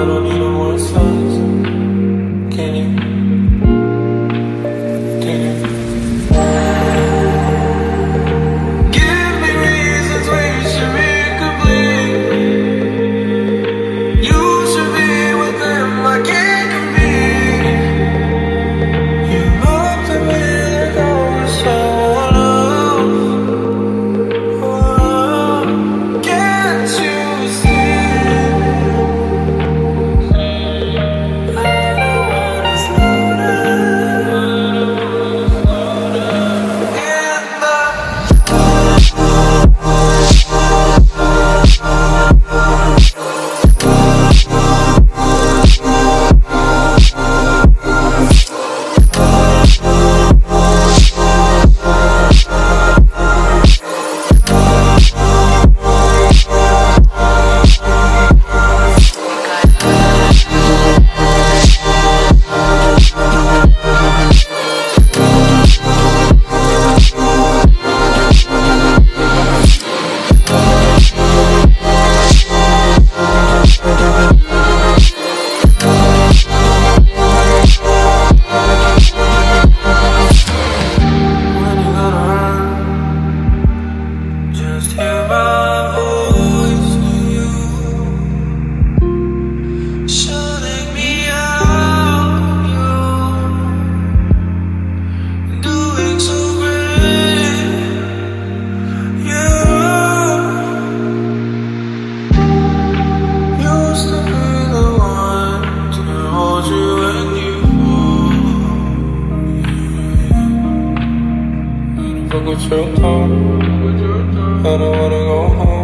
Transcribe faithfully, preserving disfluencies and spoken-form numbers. I don't need no more songs. Can you? Can you? Give me reasons why you should be complete. You should be with them, I can't compete. You looked at me like I was someone else. Oh, can't you see? Fuck with your thought, I don't wanna go home.